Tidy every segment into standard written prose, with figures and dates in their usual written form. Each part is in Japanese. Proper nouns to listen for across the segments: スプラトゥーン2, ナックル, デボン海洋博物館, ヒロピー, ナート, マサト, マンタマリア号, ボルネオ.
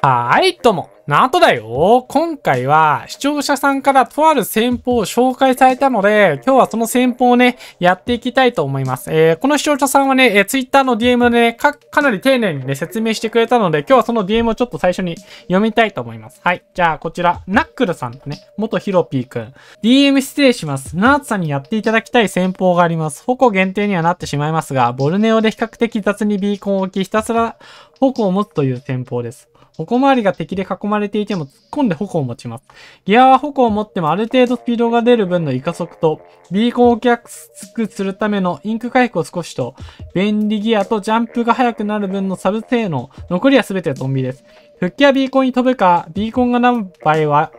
はい、どうも、ナートだよ。今回は視聴者さんからとある戦法を紹介されたので、今日はその戦法をね、やっていきたいと思います。この視聴者さんはね、Twitter の DM でね、かなり丁寧にね、説明してくれたので、今日はその DM をちょっと最初に読みたいと思います。はい、じゃあこちら、ナックルさんとね、元ヒロピーくん。DM 失礼します。ナートさんにやっていただきたい戦法があります。矛限定にはなってしまいますが、ボルネオで比較的雑にビーコンを置き、ひたすら矛を持つという戦法です。矛周りが敵で囲まれていても突っ込んで矛を持ちます。ギアは矛を持ってもある程度スピードが出る分のイカ速と、ビーコンを逆くするためのインク回復を少しと、便利ギアとジャンプが速くなる分のサブ性能、残りは全てゾンビです。復帰はビーコンに飛ぶか、ビーコンがない場合は、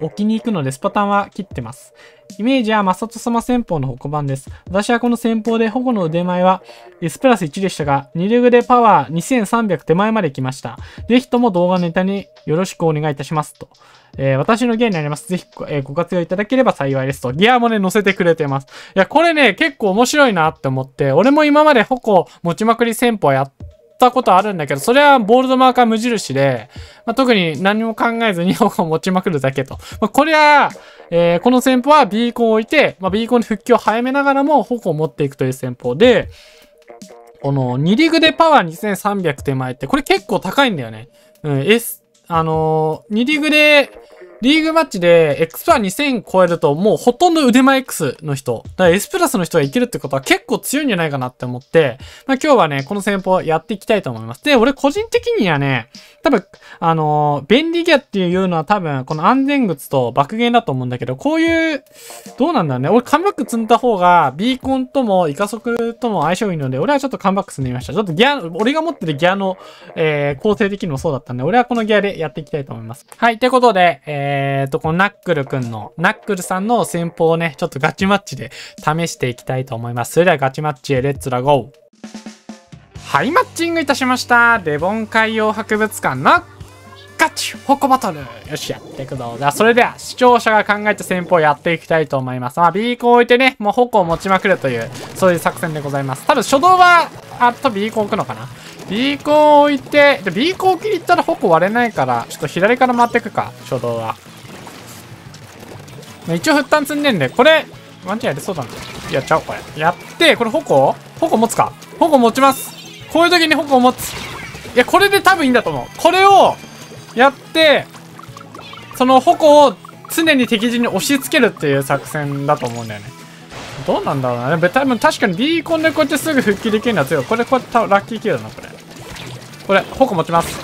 置きに行くのでスパタンは切ってます。イメージはマサト様戦法の矛版です。私はこの戦法で矛の腕前は S プラス1でしたが、2レグでパワー2300手前まで来ました。ぜひとも動画ネタによろしくお願いいたしますと。私のギアになります。ぜひ、ご活用いただければ幸いですと。ギアもね、載せてくれてます。いや、これね、結構面白いなって思って、俺も今まで矛持ちまくり戦法やったことあるんだけど、それはボールドマーカー無印で、特に何も考えずに矛を持ちまくるだけと。これは、この戦法は B コンを置いて、B コンに復帰を早めながらも矛を持っていくという戦法で、この2リグでパワー2300手前って、これ結構高いんだよね。うん、2リグで、リーグマッチで X パワー2000超えるともうほとんど腕前 X の人、だから S プラスの人がいけるってことは結構強いんじゃないかなって思って、今日はね、この戦法やっていきたいと思います。で、俺個人的にはね、多分、便利ギアっていうのは多分、この安全靴と爆減だと思うんだけど、こういう、どうなんだろうね。俺カムバック積んだ方が、ビーコンともイカ速とも相性いいので、俺はちょっとカムバック積んでみました。ちょっとギア、俺が持ってるギアの、構成的にもそうだったんで、俺はこのギアでやっていきたいと思います。はい、ということで、このナックルさんの戦法をね、ちょっとガチマッチで試していきたいと思います。それではガチマッチへレッツラゴー。はい、マッチングいたしました。デボン海洋博物館のガチ矛バトル。よし、やっていくぞ。じゃあ、それでは視聴者が考えた戦法をやっていきたいと思います。ビーコンを置いてね、もう矛を持ちまくるという、そういう作戦でございます。多分初動は、ビーコン置くのかな。ビーコンを置いて、で、ビーコンを切り行ったら矛割れないから、ちょっと左から回っていくか、初動は。一応、沸騰積んでんで、これ、ワンチャンやりそうだな。やっちゃおう、これ。やって、これ矛持つか。矛持ちます。こういう時に矛を持つ。いや、これで多分いいんだと思う。これを、やって、その矛を常に敵陣に押し付けるっていう作戦だと思うんだよね。どうなんだろうな。多分確かにビーコンでこうやってすぐ復帰できるのは強い。これ、こうやってラッキーキルだな、これ。これ、矛持ちます。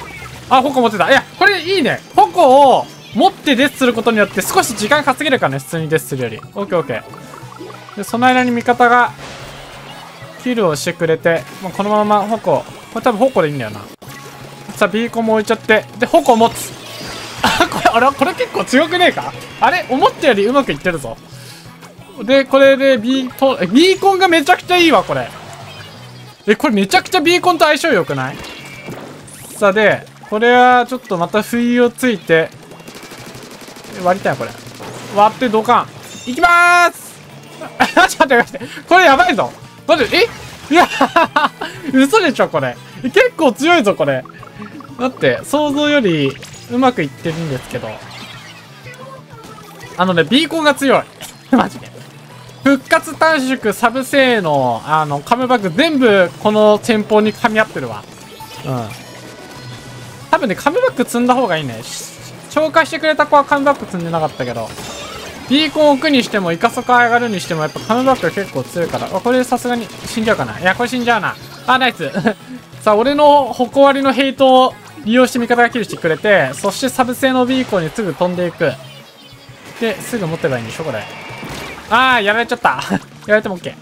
あ、矛持ってた。いや、これいいね。矛を持ってデスすることによって少し時間稼げるからね、普通にデスするより。オッケーオッケー。で、その間に味方がキルをしてくれて、もうこのまま矛、これ多分矛でいいんだよな。さあ、ビーコンも置いちゃって、で、矛持つ。これ結構強くねえか？あれ？思ったよりうまくいってるぞ。で、これでビーコンがめちゃくちゃいいわ、これ。これめちゃくちゃビーコンと相性良くない？さあ、で、これはちょっとまた不意をついて、割りたいな、これ。割ってドカン。いきまーすちょっと待って、これやばいぞ。マジで、いや嘘でしょ、これ。結構強いぞ、これ。だって、想像よりうまくいってるんですけど。ビーコンが強い。マジで。復活短縮、サブ性能、カムバック、全部、この戦法に噛み合ってるわ。うん。多分ね、カムバック積んだ方がいいね。紹介してくれた子はカムバック積んでなかったけど。ビーコン置くにしても、イカソカ上がるにしても、やっぱカムバック結構強いから。これさすがに死んじゃうかな。いや、これ死んじゃうな。ナイス。さあ、俺の矛割りのヘイトを利用して味方がキルしてくれて、そしてサブ性のビーコンにすぐ飛んでいく。で、すぐ持てばいいんでしょ、これ。やられちゃった。やられても OK。ち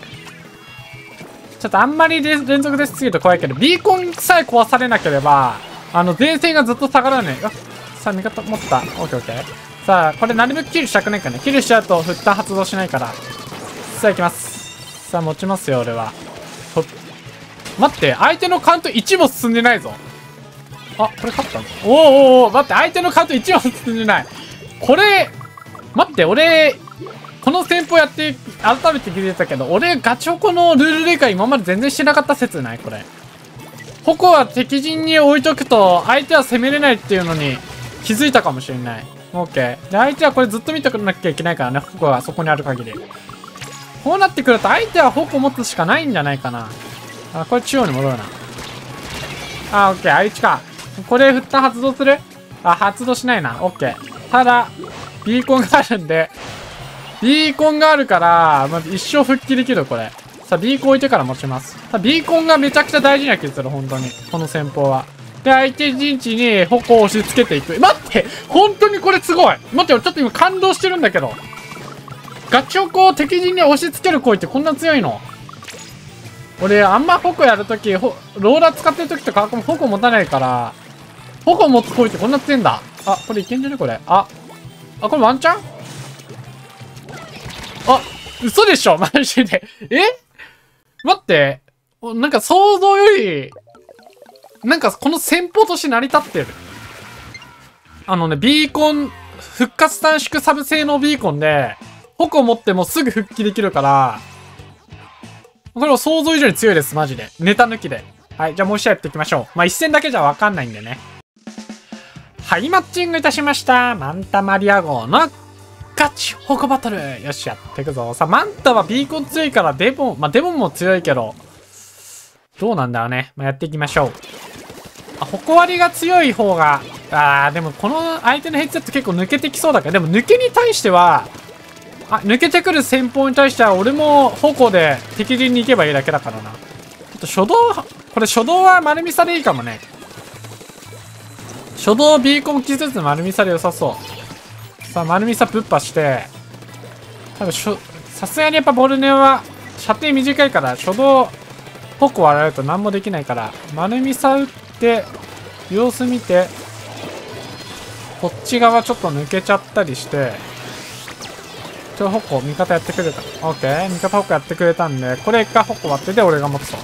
ょっとあんまり連続ですぎると怖いけど、ビーコンさえ壊されなければ、前線がずっと下がらない。さあ、味方持った。OK。さあ、これなるべくキルしたくないかね。キルしちゃうと、沸騰発動しないから。さあ、行きます。さあ、持ちますよ、俺は。待って、相手のカウント1も進んでないぞ。これ勝ったの？待って、相手のカウント1も進んでない。これ、待って、俺、この戦法やって、改めて気づいたけど、俺、ガチホコのルール理解今まで全然してなかった説ない？これ。矛は敵陣に置いとくと相手は攻めれないっていうのに気づいたかもしれない。OK。で、相手はこれずっと見ておかなきゃいけないからね、矛はそこにある限り。こうなってくると相手は矛持つしかないんじゃないかな。あ、これ中央に戻るな。あ、OK。あいつか。これ振った発動する？あ、発動しないな。OK。ただ、ビーコンがあるんで、ビーコンがあるから、まあ、一生復帰できる、これ。さあ、ビーコン置いてから持ちます。さあ、ビーコンがめちゃくちゃ大事な気がする、本当に。この戦法は。で、相手陣地に矛を押し付けていく。待って本当にこれすごい待って、俺ちょっと今感動してるんだけど。ガチ矛を敵陣に押し付ける行為ってこんな強いの？俺、あんま矛やるとき、ローラー使ってるときとか、矛持たないから、矛持つ行為ってこんな強いんだ。あ、これいけんじゃねこれ。あ、これワンチャン？あ、嘘でしょマジで。え？待って、なんか想像より、なんかこの戦法として成り立ってる。あのね、ビーコン、復活短縮サブ性能ビーコンで、矛持ってもすぐ復帰できるから、これを想像以上に強いです、マジで。ネタ抜きで。はい、じゃあもう一試合やっていきましょう。まあ、一戦だけじゃわかんないんでね。はい、マッチングいたしました。マンタマリア号のガチ矛バトル。よし、やっていくぞ。さあ、マンタはビーコン強いからデボン、まあ、デボンも強いけど、どうなんだろうね。まあ、やっていきましょう。あ、矛割りが強い方が、でもこの相手のヘッドセット結構抜けてきそうだから、でも抜けに対しては、抜けてくる戦法に対しては俺も矛で敵陣に行けばいいだけだからな。ちょっと初動は丸見さでいいかもね。初動ビーコン傷つつ丸見さで良さそう。さあ、丸見さぶっぱして、多分さすがにやっぱボルネは射程短いから、初動、矛割られると何もできないから、丸見さ打って、様子見て、こっち側ちょっと抜けちゃったりして、矛味方やってくれた。オッケー。味方矛やってくれたんで、これ一回矛割ってで俺が持つと。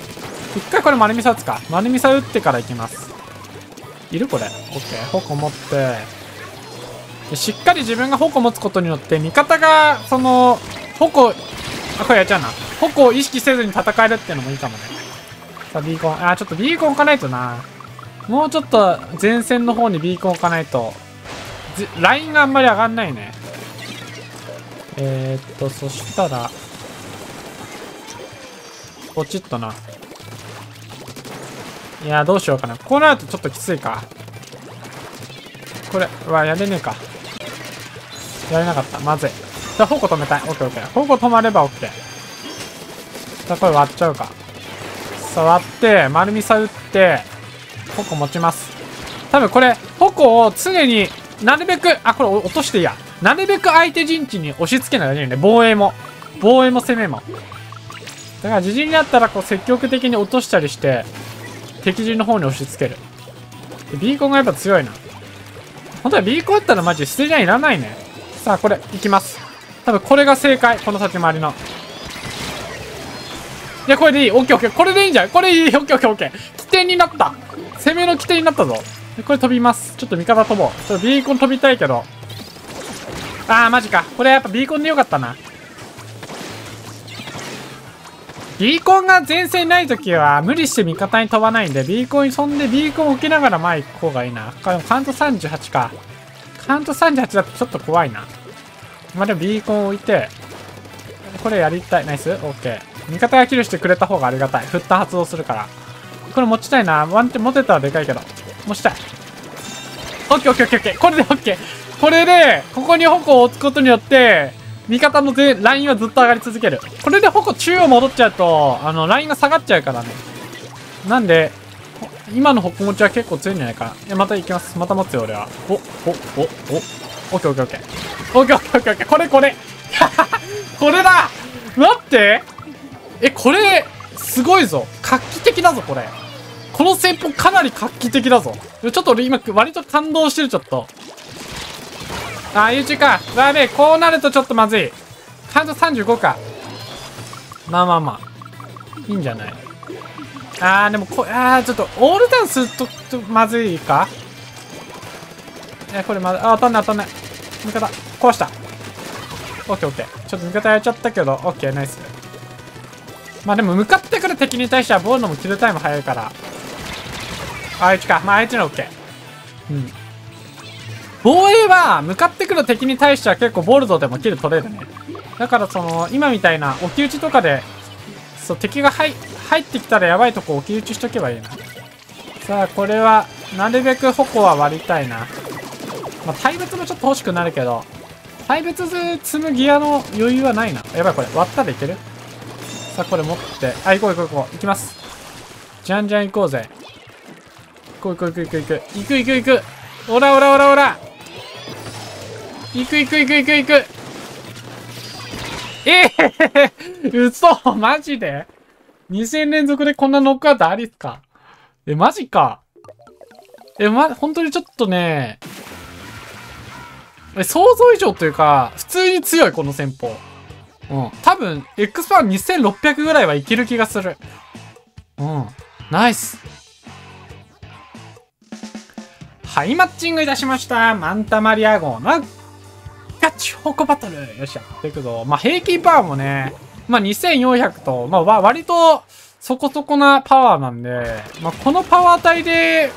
一回これ丸みさ打つか。丸みさ打ってから行きます。いるこれ。オッケー。矛持ってで。しっかり自分が矛持つことによって、味方が、その、矛、あ、これやっちゃうな。矛を意識せずに戦えるっていうのもいいかもね。さあ、ビーコン。あー、ちょっとビーコン置かないとな。もうちょっと前線の方にビーコン置かないと、ラインがあんまり上がんないね。そしたら、ポチッとな。いや、どうしようかな。こうなるとちょっときついか。これ、やれねえか。やれなかった。まずい。じゃあ、矛止めたい。オッケーオッケー。矛止まればオッケー。じゃあ、これ割っちゃうか。さあ、割って、丸みさ打って、矛持ちます。多分これ、矛を常になるべく、あ、これ落としていいや。なるべく相手陣地に押し付けないようにね、防衛も攻めも。だから自陣になったらこう積極的に落としたりして、敵陣の方に押し付ける。ビーコンがやっぱ強いな。本当はビーコンだったらマジ捨てじゃいらないね。さあ、これ、いきます。多分これが正解。この先回りの。いや、これでいい。オッケーオッケー。これでいいんじゃん。これいい。オッケーオッケーオッケー。起点になった。攻めの起点になったぞ。で、これ飛びます。ちょっと味方飛ぼう。ちょっとビーコン飛びたいけど。あー、マジか。これやっぱビーコンでよかったな。ビーコンが前線ないときは無理して味方に飛ばないんで、ビーコンに飛んでビーコンを置きながら前行く方がいいな。カウント38か。カウント38だとちょっと怖いな。まあ、でもビーコン置いて、これやりたい。ナイス？オッケー。味方がキルしてくれた方がありがたい。振った発動するから。これ持ちたいな。ワンって持てたらでかいけど。持ちたい。オッケーオッケーオッケーオッケー。これでオッケー。これで、ここに矛を置くことによって、味方のラインはずっと上がり続ける。これで矛中央戻っちゃうと、ラインが下がっちゃうからね。なんで、今の矛持ちは結構強いんじゃないかな。また行きます。また持つよ、俺は。オッケーオッケーオッケー。オッケーオッケーオッケーオッケー。これ。これだ！待って！え、これ、すごいぞ。画期的だぞ、これ。この戦法かなり画期的だぞ。ちょっと俺今、割と感動してる、ちょっと。ああ、U2か。やべえ、こうなるとちょっとまずい。カウント35か。まあ。いいんじゃない。ああ、でもちょっと、オールダウンすると、まずいか。これまずい。あ、当たんない。味方、壊した。オッケーオッケー。ちょっと味方やっちゃったけど、オッケー、ナイス。まあでも、向かってくる敵に対しては、ボールのもキルタイム早いから。あいつか。まああいつの OK。うん。防衛は、向かってくる敵に対しては結構ボルドでもキル取れるね。だからその、今みたいな、置き打ちとかで、そう、敵が入ってきたらやばいとこ置き打ちしとけばいいな。さあ、これは、なるべく矛は割りたいな。まあ、対別もちょっと欲しくなるけど、対別積むギアの余裕はないな。やばい、これ。割ったでいける？さあ、これ持って。あ、行こう。行きます。じゃんじゃん行こうぜ。行く。おら。行く。嘘マジで ?2 戦連続でこんなノックアウトありっすか？マジか。本当にちょっとね、想像以上というか、普通に強い、この戦法。うん。多分、X パワー2600ぐらいはいける気がする。うん。ナイス。はい、マッチングいたしました。マンタマリア号のガチホコバトル。よっしゃ、やっていくぞ。まあ、平均パワーもね、まあ、2400と、まあ、割と、そこそこなパワーなんで、まあ、このパワー体で、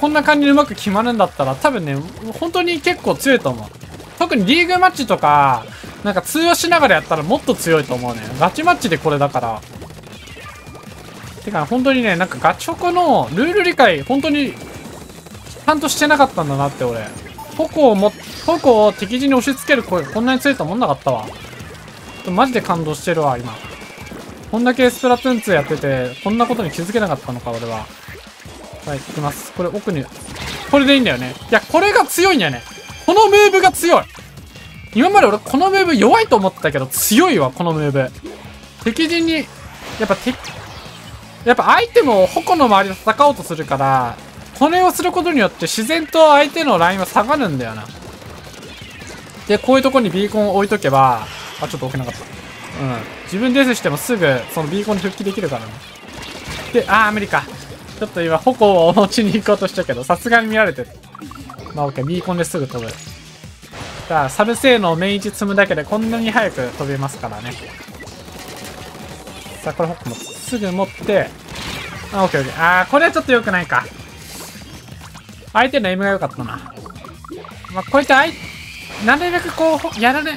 こんな感じでうまく決まるんだったら、多分ね、本当に結構強いと思う。特にリーグマッチとか、なんか通話しながらやったらもっと強いと思うね。ガチマッチでこれだから。てか、本当にね、なんかガチホコのルール理解、本当に、ちゃんとしてなかったんだなって、俺。矛を敵陣に押し付ける声がこんなに強いと思んなかったわ。マジで感動してるわ、今。こんだけスプラトゥーン2やってて、こんなことに気づけなかったのか、俺は。はい、行きます。これ奥に、これでいいんだよね。いや、これが強いんだよね。このムーブが強い。今まで俺、このムーブ弱いと思ってたけど、強いわ、このムーブ。敵陣に、やっぱアイテムを矛の周りで戦おうとするから、これをすることによって自然と相手のラインは下がるんだよな。で、こういうとこにビーコンを置いとけば、あ、ちょっと置けなかった。うん、自分デスしてもすぐそのビーコンに復帰できるからね。で、あー無理か。ちょっと今矛を持ちに行こうとしたけど、さすがに見られてる。まあオッケー、ビーコンですぐ飛ぶ。さあサブ性能を面1積むだけでこんなに早く飛べますからね。さあこれ矛もすぐ持って、あ、オッケーオッケー。あーこれはちょっと良くないか。相手のエイムが良かったな。まあこういったなるべくこうやられ、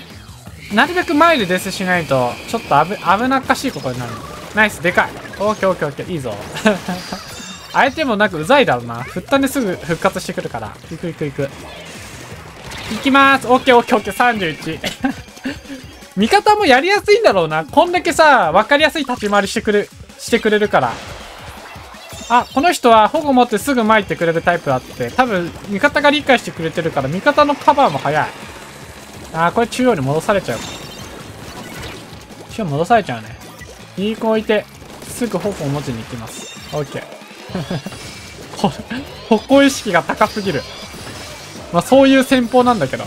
なるべく前でデスしないと、ちょっと危なっかしいことになる。ナイス、でかい。オッケー、いいぞ。相手もなんかうざいだろうな。振ったんですぐ復活してくるから。行く。行きまーす。オッケー、31。味方もやりやすいんだろうな。こんだけさ、わかりやすい立ち回りしてくれるから。あ、この人は保護持ってすぐ前行ってくれるタイプだって。多分、味方が理解してくれてるから、味方のカバーも早い。あーこれ中央に戻されちゃう。中央戻されちゃうね。ビーコン置いて、すぐ矛を持ちに行きます。OK。これ、矛意識が高すぎる。まあそういう戦法なんだけど。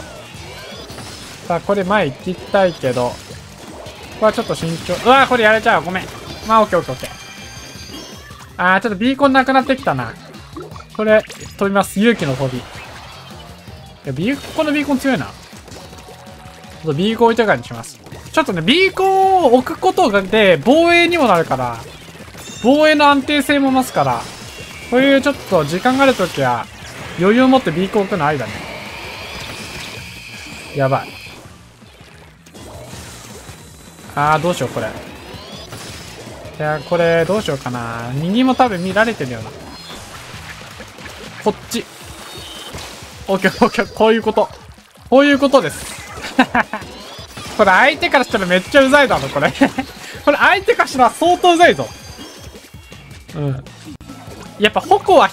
さあ、これ前行きたいけど。ここはちょっと慎重。うわーこれやれちゃう。ごめん。まあ OK。あーちょっとビーコンなくなってきたな。これ、飛びます。勇気の飛び。いや、ここのビーコン強いな。ビーコン置いてからにします。ちょっとね、ビーコンを置くことで防衛にもなるから、防衛の安定性も増すから、こういうちょっと時間があるときは、余裕を持ってビーコン置くのありだね。やばい。あー、どうしよう、これ。いや、これ、どうしようかな。右も多分見られてるよな。こっち。オッケー、こういうこと。こういうことです。これ相手からしたらめっちゃうざいだろ、これ。これ相手からしたら相当うざいぞ。うん。やっぱ矛は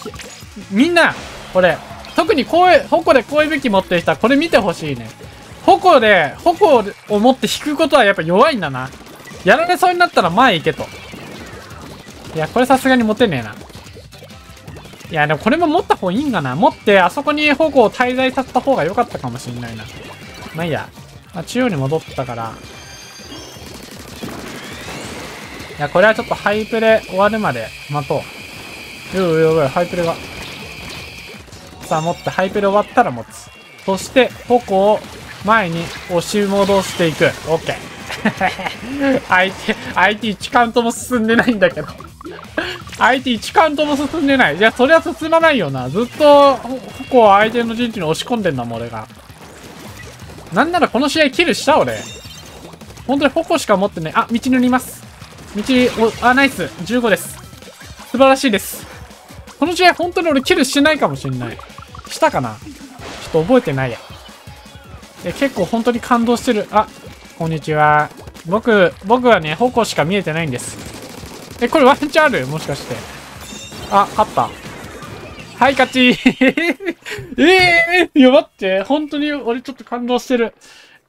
みんな、これ、特に矛でこういう武器持ってる人はこれ見てほしいね。矛を持って引くことはやっぱ弱いんだな。やられそうになったら前行けと。いや、これさすがに持てねえな。いや、でもこれも持った方がいいんかな。持って、あそこに矛を滞在させた方が良かったかもしんないな。まあいいや。あ、中央に戻ったから。いや、これはちょっとハイプレ終わるまで待とう。やばい、ハイプレが。さあ、持って、ハイプレ終わったら持つ。そして、矛を前に押し戻していく。オッケー。相手1カウントも進んでないんだけど。相手一カウントも進んでない。じゃあそりゃ進まないよな。ずっと矛を相手の陣地に押し込んでんだもん俺が。なんならこの試合キルした俺。本当に矛しか持ってない。あ、道塗ります。道、あ、ナイス。15です。素晴らしいです。この試合本当に俺キルしてないかもしんない。したかな？ちょっと覚えてないや。結構本当に感動してる。あ、こんにちは。僕はね、矛しか見えてないんです。これワンチャンある？もしかして。あ、勝った。はい、勝ち。いや、待って。本当に俺ちょっと感動してる。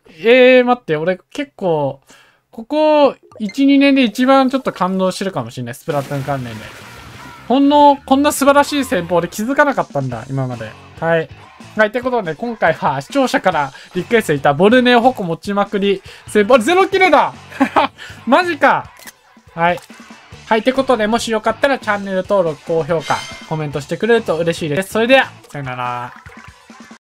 待って。俺結構、ここ1、2年で一番ちょっと感動してるかもしれない。スプラトゥーン関連で。こんな素晴らしい戦法で気づかなかったんだ、今まで。はい。はい、ということでね、今回は視聴者からリクエストいたボルネオ矛持ちまくり戦法、ゼロキルだマジかはい。はい、ということで、もしよかったらチャンネル登録、高評価、コメントしてくれると嬉しいです。それでは、さよなら。